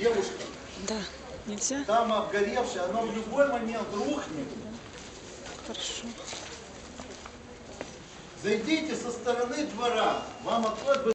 девушка, да, нельзя. Там обгоревшее, оно в любой момент рухнет. Да. Хорошо. Зайдите со стороны двора, вам откроют.